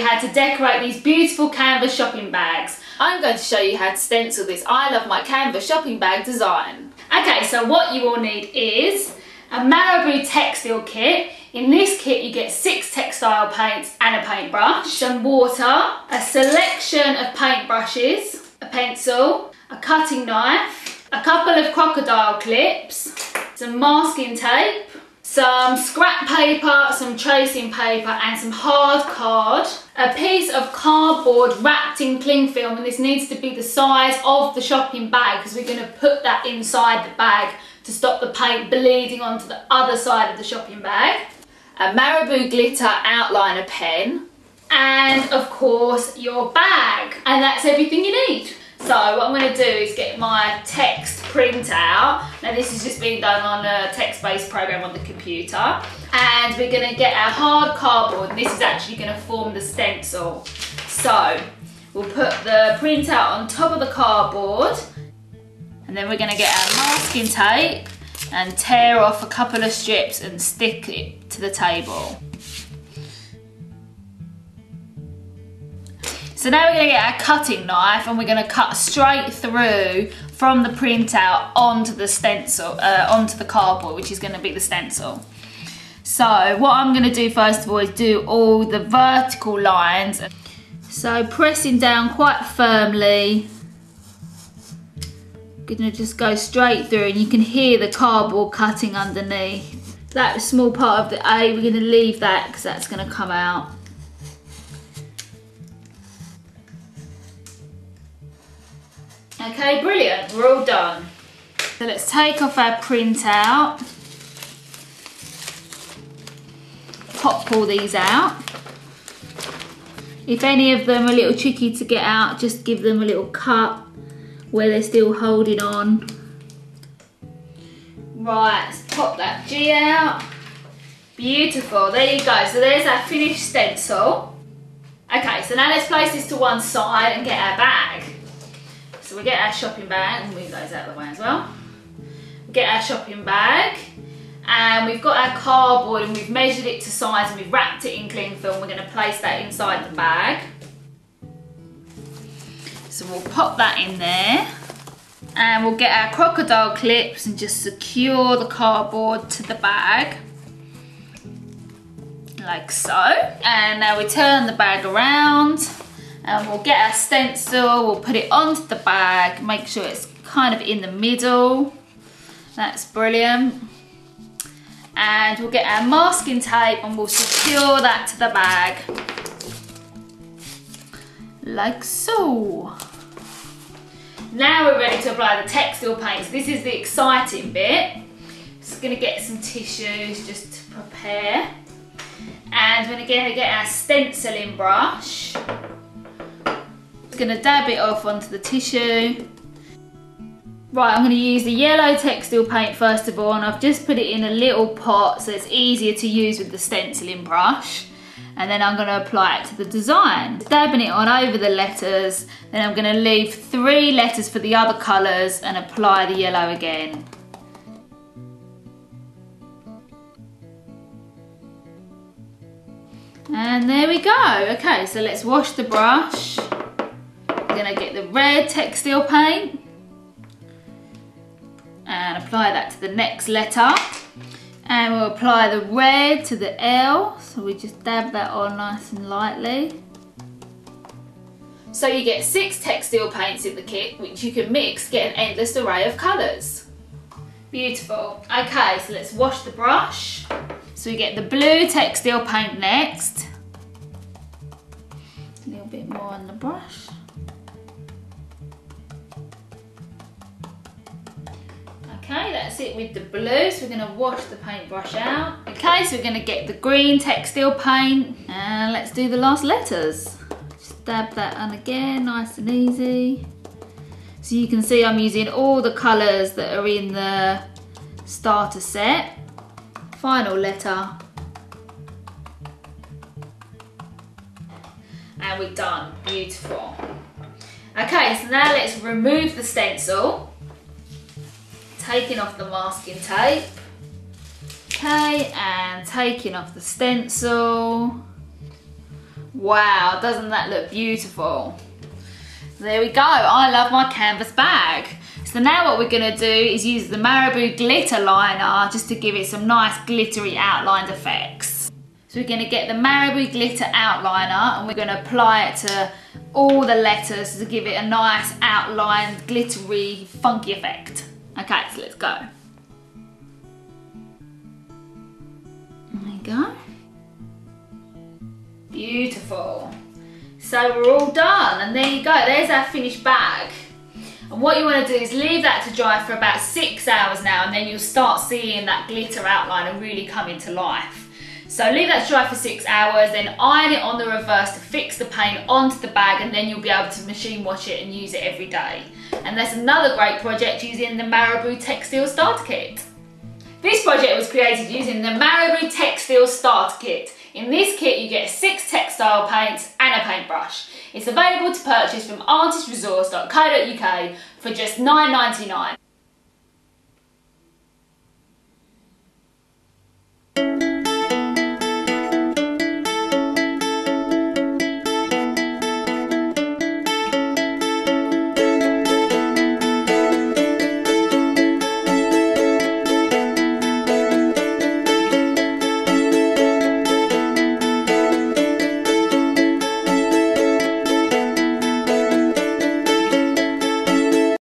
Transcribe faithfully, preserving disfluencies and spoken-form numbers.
you how to decorate these beautiful canvas shopping bags. I'm going to show you how to stencil this I Love My Canvas shopping bag design. Okay, so what you will need is a Marabu Textile Kit. In this kit you get six textile paints and a paintbrush, some water, a selection of paintbrushes, a pencil, a cutting knife, a couple of crocodile clips, some masking tape, some scrap paper, some tracing paper and some hard card, a piece of cardboard wrapped in cling film, and this needs to be the size of the shopping bag because we're going to put that inside the bag to stop the paint bleeding onto the other side of the shopping bag, a Marabu Glitter Outliner pen, and of course your bag. And that's everything you need. So what I'm going to do is get my text print out. Now this is just being done on a text-based program on the computer. And we're going to get our hard cardboard, and this is actually going to form the stencil. So we'll put the print out on top of the cardboard, and then we're going to get our masking tape and tear off a couple of strips and stick it to the table. So now we're going to get our cutting knife and we're going to cut straight through from the printout onto the stencil, uh, onto the cardboard, which is going to be the stencil. So what I'm going to do first of all is do all the vertical lines. So pressing down quite firmly, I'm going to just go straight through, and you can hear the cardboard cutting underneath. That small part of the A, we're going to leave that because that's going to come out. Okay, brilliant, we're all done. So let's take off our printout, pop all these out. If any of them are a little tricky to get out, just give them a little cut where they're still holding on. Right, let's pop that G out. Beautiful, there you go. So there's our finished stencil. Okay, so now let's place this to one side and get our bag. So we get our shopping bag, and move those out of the way as well. We get our shopping bag, and we've got our cardboard, and we've measured it to size, and we've wrapped it in cling film. We're going to place that inside the bag. So we'll pop that in there, and we'll get our crocodile clips and just secure the cardboard to the bag, like so. And now we turn the bag around. And we'll get our stencil, we'll put it onto the bag, make sure it's kind of in the middle. That's brilliant. And we'll get our masking tape and we'll secure that to the bag. Like so. Now we're ready to apply the textile paints. This is the exciting bit. Just gonna get some tissues just to prepare. And we're gonna get our stenciling brush. Going to dab it off onto the tissue. Right, I'm going to use the yellow textile paint first of all, and I've just put it in a little pot so it's easier to use with the stenciling brush, and then I'm going to apply it to the design. Dabbing it on over the letters, then I'm going to leave three letters for the other colours and apply the yellow again. And there we go. Okay, so let's wash the brush. Going to get the red textile paint and apply that to the next letter, and we'll apply the red to the L, so we just dab that on nice and lightly. So you get six textile paints in the kit, which you can mix, get an endless array of colours. Beautiful. Okay, so let's wash the brush. So we get the blue textile paint next, a little bit more on the brush. Okay, that's it with the blue, so we're going to wash the paintbrush out. Okay, so we're going to get the green textile paint, and let's do the last letters. Just dab that on again, nice and easy. So you can see I'm using all the colours that are in the starter set. Final letter. And we're done. Beautiful. Okay, so now let's remove the stencil. Taking off the masking tape, okay, and taking off the stencil. Wow, doesn't that look beautiful? There we go, I love my canvas bag. So now what we're gonna do is use the Marabu Glitter Liner just to give it some nice glittery outlined effects. So we're gonna get the Marabu Glitter Outliner and we're gonna apply it to all the letters to give it a nice outlined, glittery, funky effect. Okay, so let's go. There you go. Beautiful. So we're all done and there you go, there's our finished bag. And what you want to do is leave that to dry for about six hours now, and then you'll start seeing that glitter outliner really come into life. So leave that to dry for six hours, then iron it on the reverse to fix the paint onto the bag, and then you'll be able to machine wash it and use it every day. And that's another great project using the Marabu Textile Starter Kit. This project was created using the Marabu Textile Starter Kit. In this kit you get six textile paints and a paintbrush. It's available to purchase from artist resource dot co dot U K for just nine ninety-nine.